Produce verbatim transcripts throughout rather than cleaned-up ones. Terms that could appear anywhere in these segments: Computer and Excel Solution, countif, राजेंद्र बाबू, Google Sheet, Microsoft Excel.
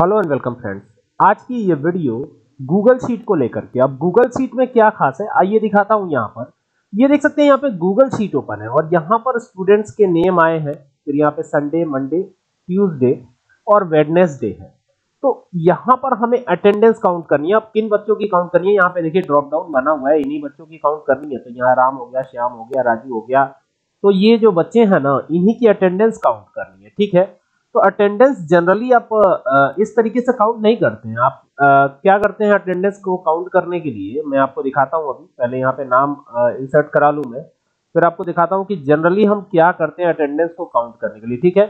Hello and welcome friends, आज की ये वीडियो गूगल शीट को लेकर के। अब गूगल शीट में क्या खास है आइए दिखाता हूँ। यहाँ पर ये देख सकते हैं, यहाँ पे गूगल शीट ओपन है और यहाँ पर स्टूडेंट्स के नेम आए हैं। फिर यहाँ पे संडे, मंडे, ट्यूसडे और वेडनेसडे है। तो यहाँ पर हमें अटेंडेंस काउंट करनी है। अब किन बच्चों की काउंट करनी है, यहाँ पे देखिए ड्रॉप डाउन बना हुआ है, इन्हीं बच्चों की काउंट करनी है। तो यहाँ राम हो गया, श्याम हो गया, राजू हो गया। तो ये जो बच्चे हैं ना, इन्हीं की अटेंडेंस काउंट करनी है। ठीक है, तो अटेंडेंस जनरली आप इस तरीके से काउंट नहीं करते हैं। आप आ, क्या करते हैं, अटेंडेंस को काउंट करने के लिए मैं आपको दिखाता हूँ। अभी पहले यहाँ पे नाम इंसर्ट करा लूँ मैं, फिर आपको दिखाता हूँ कि जनरली हम क्या करते हैं अटेंडेंस को काउंट करने के लिए। ठीक है,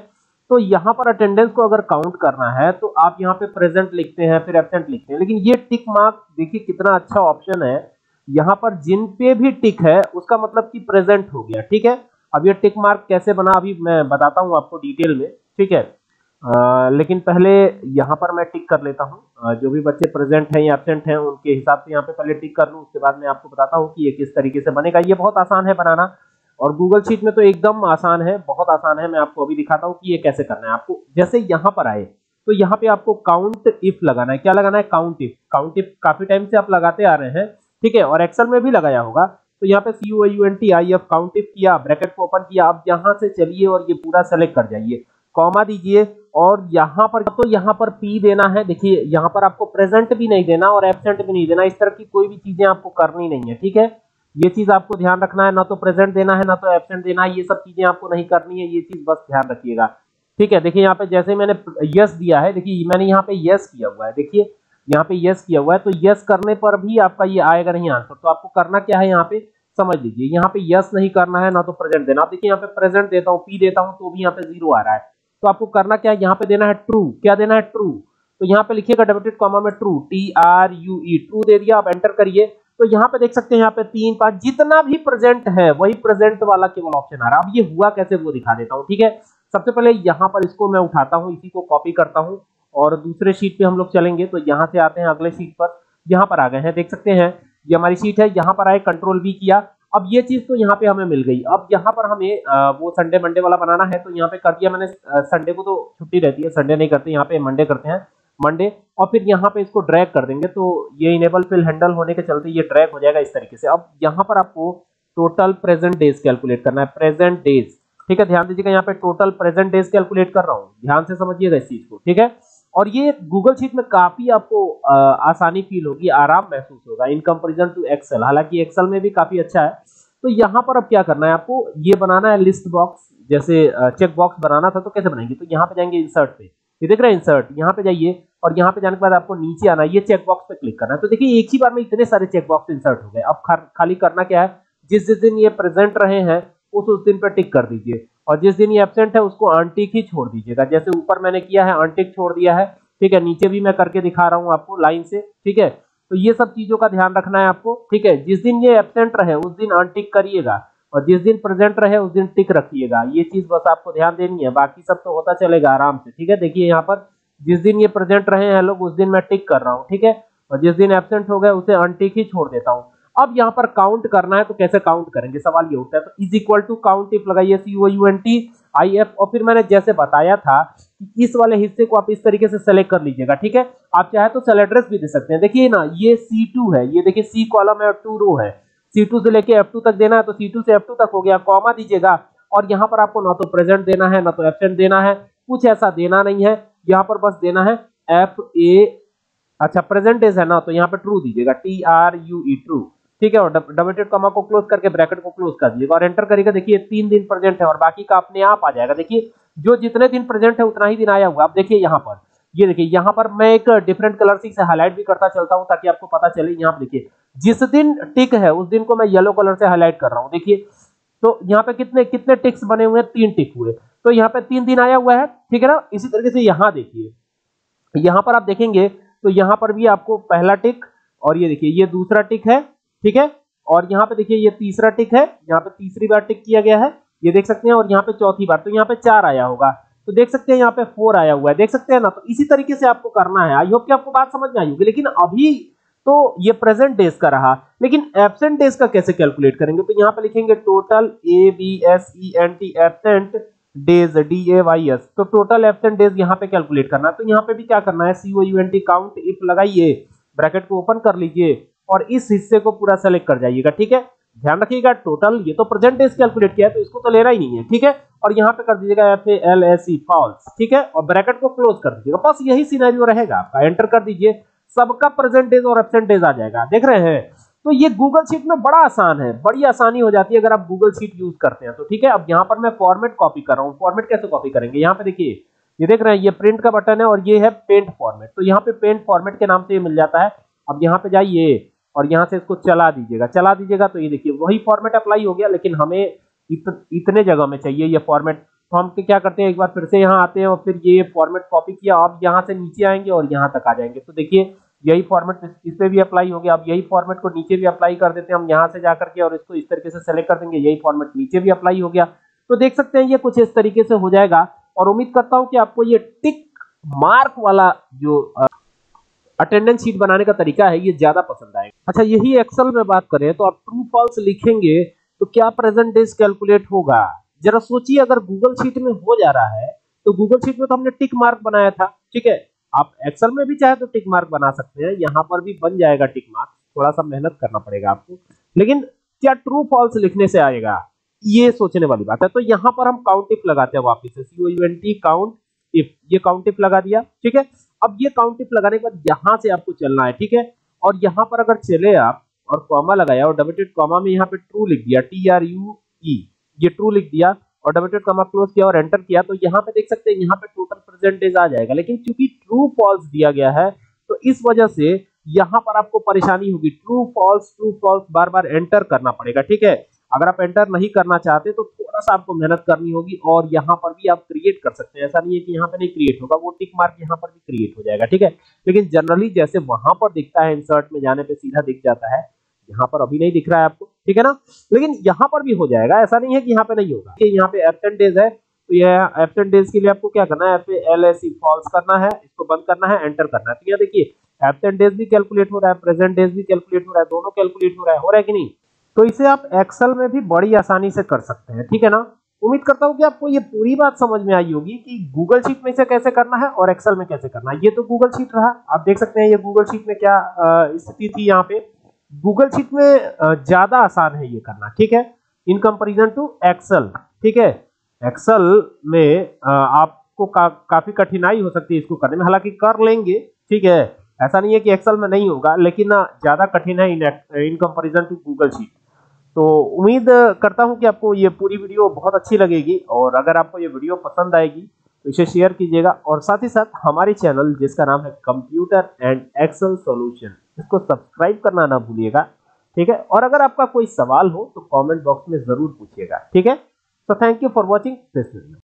तो यहाँ पर अटेंडेंस को अगर काउंट करना है तो आप यहाँ पे प्रेजेंट लिखते हैं, फिर एबसेंट लिखते हैं। लेकिन ये टिक मार्क देखिए कितना अच्छा ऑप्शन है। यहाँ पर जिन पे भी टिक है उसका मतलब कि प्रेजेंट हो गया। ठीक है, अब ये टिक मार्क कैसे बना अभी मैं बताता हूँ आपको डिटेल में। ठीक है, आ, लेकिन पहले यहाँ पर मैं टिक कर लेता हूँ। जो भी बच्चे प्रेजेंट हैं या एब्सेंट हैं उनके हिसाब से यहाँ पे पहले टिक कर लूँ, उसके बाद मैं आपको बताता हूँ कि ये किस तरीके से बनेगा। ये बहुत आसान है बनाना, और गूगल शीट में तो एकदम आसान है, बहुत आसान है। मैं आपको अभी दिखाता हूँ कि ये कैसे करना है आपको। जैसे यहाँ पर आए तो यहाँ पे आपको काउंट इफ लगाना है। क्या लगाना है, काउंट इफ। काउंट इफ काफी टाइम से आप लगाते आ रहे हैं, ठीक है, और एक्सेल में भी लगाया होगा। तो यहाँ पे C U U N T I F count if किया, ब्रैकेट को ओपन किया। अब यहाँ से चलिए और ये पूरा सेलेक्ट कर जाइए, कॉमा दीजिए, और यहाँ पर तो यहाँ पर पी देना है। देखिए यहाँ पर आपको प्रेजेंट भी नहीं देना और एब्सेंट भी नहीं देना। इस तरह की कोई भी चीजें आपको करनी नहीं है। ठीक है, ये चीज आपको ध्यान रखना है, ना तो प्रेजेंट देना है ना तो एब्सेंट देना है। ये सब चीजें आपको नहीं करनी है, ये चीज बस ध्यान रखिएगा। ठीक है, देखिए यहाँ पे जैसे मैंने यस दिया है, देखिए मैंने यहाँ पे यस किया हुआ है, देखिए यहाँ पे यस किया हुआ है। तो यस करने पर भी आपका ये आएगा नहीं आंसर। तो आपको करना क्या है, यहाँ पे समझ लीजिए, यहाँ पे यस नहीं करना है ना तो प्रेजेंट देना। आप देखिए यहाँ पे प्रेजेंट देता हूँ, पी देता हूँ तो भी यहाँ पे जीरो आ रहा है। तो आपको करना क्या है, यहाँ पे देना है ट्रू। क्या देना है, ट्रू। तो यहाँ पे लिखिएगा डबल कॉमा में true, T R U E, true दे दिया। अब एंटर करिए तो यहाँ पे देख सकते हैं, यहाँ पे तीन पांच जितना भी प्रेजेंट है वही प्रेजेंट वाला केवल ऑप्शन आ रहा है। अब ये हुआ कैसे वो दिखा देता हूँ। ठीक है, सबसे पहले यहाँ पर इसको मैं उठाता हूँ, इसी को कॉपी करता हूँ और दूसरे शीट पे हम लोग चलेंगे। तो यहाँ से आते हैं अगले शीट पर। यहाँ पर आ गए हैं, देख सकते हैं ये हमारी शीट है। यहाँ पर आए, कंट्रोल बी किया। अब ये चीज तो यहाँ पे हमें मिल गई। अब यहाँ पर हमें आ, वो संडे मंडे वाला बनाना है। तो यहाँ पे कर दिया मैंने, संडे को तो छुट्टी रहती है, संडे नहीं करते, यहाँ पे मंडे करते हैं, मंडे। और फिर यहाँ पे इसको ड्रैग कर देंगे तो ये इनेबल फिल हैंडल होने के चलते ये ड्रैग हो जाएगा इस तरीके से। अब यहाँ पर आपको टोटल प्रेजेंट डेज कैलकुलेट करना है, प्रेजेंट डेज। ठीक है, ध्यान दीजिएगा यहाँ पे टोटल प्रेजेंट डेज कैलकुलेट कर रहा हूँ, ध्यान से समझिएगा इस चीज को। ठीक है, और ये गूगल शीट में काफी आपको आ, आसानी फील होगी, आराम महसूस होगा इन कंपेरिजन टू एक्सेल। हालांकि एक्सेल में भी काफी अच्छा है। तो यहाँ पर अब क्या करना है आपको, ये बनाना है लिस्ट बॉक्स। जैसे चेक बॉक्स बनाना था तो कैसे बनाएंगे, तो यहाँ पे जाएंगे इंसर्ट पे, ये देख रहे हैं इंसर्ट, यहाँ पे जाइए और यहाँ पे जाने के बाद आपको नीचे आना, ये चेक बॉक्स पे क्लिक करना है। तो देखिए एक ही बार में इतने सारे चेक बॉक्स इंसर्ट हो गए। अब खाली करना क्या है, जिस जिस दिन ये प्रेजेंट रहे हैं उस उस दिन पर टिक कर दीजिए, और जिस दिन ये एब्सेंट है उसको अनटिक ही छोड़ दीजिएगा। जैसे ऊपर मैंने किया है, अनटिक छोड़ दिया है। ठीक है, नीचे भी मैं करके दिखा रहा हूँ आपको लाइन से। ठीक है, तो ये सब चीजों का ध्यान रखना है आपको। ठीक है, जिस दिन ये एब्सेंट रहे उस दिन अनटिक करिएगा, और जिस दिन प्रेजेंट रहे उस दिन टिक रखिएगा। ये चीज बस आपको ध्यान देनी है, बाकी सब तो होता चलेगा आराम से। ठीक है, देखिए यहाँ पर जिस दिन ये प्रेजेंट रहे हैं लोग उस दिन मैं टिक कर रहा हूँ। ठीक है, और जिस दिन एब्सेंट हो गए उसे अनटिक ही छोड़ देता हूँ। अब यहाँ पर काउंट करना है तो कैसे काउंट करेंगे, सवाल ये होता है। तो is equal to count if लगाइए, C O U N T I F. और फिर मैंने जैसे बताया था कि इस वाले हिस्से को आप इस तरीके से सेलेक्ट कर लीजिएगा। ठीक है, आप चाहे तो सेल एड्रेस भी दे सकते हैं। देखिए ना ये सी टू है, ये देखिए सी कॉलम है और टू रो है। सी टू से लेके एफ टू तक देना है, तो सी टू से एफ टू तक हो गया, कॉमा दीजिएगा। और यहाँ पर आपको ना तो प्रेजेंट देना है ना तो एब्सेंट देना है, कुछ ऐसा देना नहीं है। यहाँ पर बस देना है एफ ए, अच्छा प्रेजेंट डेज है ना तो यहाँ पे ट्रू दीजिएगा, T R U E true. ठीक है, और डबल डॉट कॉमा को क्लोज करके ब्रैकेट को क्लोज कर दीजिएगा और एंटर करिएगा। देखिए तीन दिन प्रेजेंट है और बाकी का अपने आप आ जाएगा। देखिए जो जितने दिन प्रेजेंट है उतना ही दिन आया हुआ। आप देखिए यहाँ पर, ये देखिए यहाँ पर मैं एक डिफरेंट कलर से हाईलाइट भी करता चलता हूँ ताकि आपको पता चले। यहाँ पे देखिए जिस दिन टिक है उस दिन को मैं येलो कलर से हाईलाइट कर रहा हूँ। देखिए तो यहाँ पे कितने कितने टिक्स बने हुए हैं, तीन टिक हुए, तो यहाँ पे तीन दिन आया हुआ है। ठीक है ना, इसी तरीके से यहाँ देखिए, यहाँ पर आप देखेंगे तो यहाँ पर भी आपको पहला टिक, और ये देखिए ये दूसरा टिक है। ठीक है, और यहाँ पे देखिए ये तीसरा टिक है, यहाँ पे तीसरी बार टिक किया गया है, ये देख सकते हैं। और यहाँ पे चौथी बार, तो यहाँ पे चार आया होगा, तो देख सकते हैं यहाँ पे फोर आया हुआ है, देख सकते हैं ना। तो इसी तरीके से आपको करना है। आई होप कि आपको बात समझ में आई होगी। लेकिन अभी तो ये प्रेजेंट डेज का रहा, लेकिन एब्सेंट डेज का कैसे कैलकुलेट करेंगे, तो यहाँ पे लिखेंगे total A B S E N T absent, days, D A Y S, तो टोटल एब्सेंट डेज यहाँ पे कैलकुलेट करना है। तो यहाँ पे भी क्या करना है, C O U N T count if लगाइए, ब्रैकेट को ओपन कर लीजिए और इस हिस्से को पूरा सेलेक्ट कर जाइएगा। ठीक है, ध्यान रखिएगा टोटल, ये तो प्रेजेंट डेज कैलकुलेट किया है तो इसको तो लेना ही नहीं है। ठीक है, और यहाँ पे कर दीजिएगा F A L S E false. ठीक है, और ब्रैकेट को क्लोज कर दीजिएगा। बस यही सिनेरियो रहेगा आपका, एंटर कर दीजिए, सबका प्रेजेंट डेज और एब्सेंट डेज आ जाएगा। देख रहे हैं, तो ये गूगल शीट में बड़ा आसान है, बड़ी आसानी हो जाती है अगर आप गूगल शीट यूज करते हैं तो। ठीक है, अब यहाँ पर मैं फॉर्मेट कॉपी कर रहा हूँ। फॉर्मेट कैसे कॉपी करेंगे, यहाँ पे देखिए, ये देख रहे हैं ये प्रिंट का बटन है और ये है पेंट फॉर्मेट। तो यहाँ पे पेंट फॉर्मेट के नाम से ये मिल जाता है। अब यहाँ पे जाइए और यहाँ से इसको चला दीजिएगा, चला दीजिएगा तो ये देखिए वही फॉर्मेट अप्लाई हो गया। लेकिन हमें इत, इतने जगह में चाहिए ये फॉर्मेट, तो हम क्या करते हैं, एक बार फिर से यहाँ आते हैं और फिर ये फॉर्मेट कॉपी किया। अब यहाँ से नीचे आएंगे और यहाँ तक आ जाएंगे, तो देखिए यही फॉर्मेट इस पे भी अप्लाई हो गया। अब यही फॉर्मेट को नीचे भी अप्लाई कर देते हैं हम, यहाँ से जा करके और इसको इस तरीके से सेलेक्ट कर देंगे, यही फॉर्मेट नीचे भी अप्लाई हो गया। तो देख सकते हैं ये कुछ इस तरीके से हो जाएगा। और उम्मीद करता हूँ कि आपको ये टिक मार्क वाला जो अटेंडेंस शीट बनाने का तरीका है ये ज्यादा पसंद आएगा। अच्छा, यही एक्सेल में बात करें तो आप ट्रू फॉल्स लिखेंगे तो क्या प्रेजेंट डेज कैलकुलेट होगा, जरा सोचिए। अगर गूगल शीट में हो जा रहा है तो गूगल शीट में तो हमने टिक मार्क बनाया था। ठीक है, आप एक्सेल में भी चाहे तो टिक मार्क बना सकते हैं, यहाँ पर भी बन जाएगा टिक मार्क, थोड़ा सा मेहनत करना पड़ेगा आपको। लेकिन क्या ट्रू फॉल्स लिखने से आएगा, ये सोचने वाली बात है। तो यहाँ पर हम काउंटिफ लगाते हैं वापस से, C O U N T count if, ये काउंटिफ लगा दिया। ठीक है, अब ये काउंटिफ लगाने के बाद यहाँ से आपको चलना है। ठीक है, और यहाँ पर अगर चले आप और कॉमा लगाया और डबलटेड कॉमा में यहाँ पे ट्रू लिख दिया, टी आर यू ई, ये ट्रू लिख दिया और डबलटेड कॉमा क्लोज किया और एंटर किया, तो यहाँ पे देख सकते हैं यहाँ पे टोटल परसेंटेज आ जाएगा। लेकिन क्योंकि ट्रू फॉल्स दिया गया है तो इस वजह से यहाँ पर आपको परेशानी होगी, ट्रू फॉल्स ट्रू फॉल्स बार बार एंटर करना पड़ेगा। ठीक है, अगर आप एंटर नहीं करना चाहते तो थोड़ा सा आपको मेहनत करनी होगी। और यहाँ पर भी आप क्रिएट कर सकते हैं, ऐसा नहीं है कि यहाँ पे नहीं क्रिएट होगा, वो टिक मार्क यहाँ पर भी क्रिएट हो जाएगा। ठीक है, लेकिन जनरली जैसे वहां पर दिखता है इंसर्ट में जाने पर सीधा दिख जाता है, यहाँ पर अभी नहीं दिख रहा है आपको। ठीक है ना, लेकिन यहाँ पर भी हो जाएगा, ऐसा नहीं है कि यहाँ पे नहीं होगा। यहाँ पे एब्सेंट डेज है तो यह एब्सेंट डेज के लिए आपको क्या करना है, F A L S E false करना है, इसको बंद करना है, एंटर करना है। तो यहाँ देखिए एब्सेंट डेज भी कैलकुलेट हो रहा है, प्रेजेंट डेज भी कैलकुलेट हो रहा है, दोनों कैलकुलेट हो रहा है, हो रहा है कि नहीं। तो इसे आप एक्सेल में भी बड़ी आसानी से कर सकते हैं। ठीक है ना, उम्मीद करता हूँ कि आपको ये पूरी बात समझ में आई होगी कि गूगल शीट में इसे कैसे करना है और एक्सेल में कैसे करना है। ये तो गूगल शीट रहा, आप देख सकते हैं ये गूगल शीट में क्या स्थिति थी। यहाँ पे गूगल शीट में ज्यादा आसान है ये करना, ठीक है, इन कंपेरिजन टू एक्सेल। ठीक है, एक्सेल में आपको का, काफी कठिनाई हो सकती है इसको करने में, हालांकि कर लेंगे। ठीक है, ऐसा नहीं है कि एक्सेल में नहीं होगा, लेकिन ज्यादा कठिन है in in comparison to Google sheet. तो उम्मीद करता हूं कि आपको ये पूरी वीडियो बहुत अच्छी लगेगी, और अगर आपको ये वीडियो पसंद आएगी तो इसे शेयर कीजिएगा। और साथ ही साथ हमारे चैनल जिसका नाम है कंप्यूटर एंड एक्सेल सॉल्यूशन, इसको सब्सक्राइब करना ना भूलिएगा। ठीक है, और अगर आपका कोई सवाल हो तो कमेंट बॉक्स में जरूर पूछिएगा। ठीक है, so thank you for watching this video.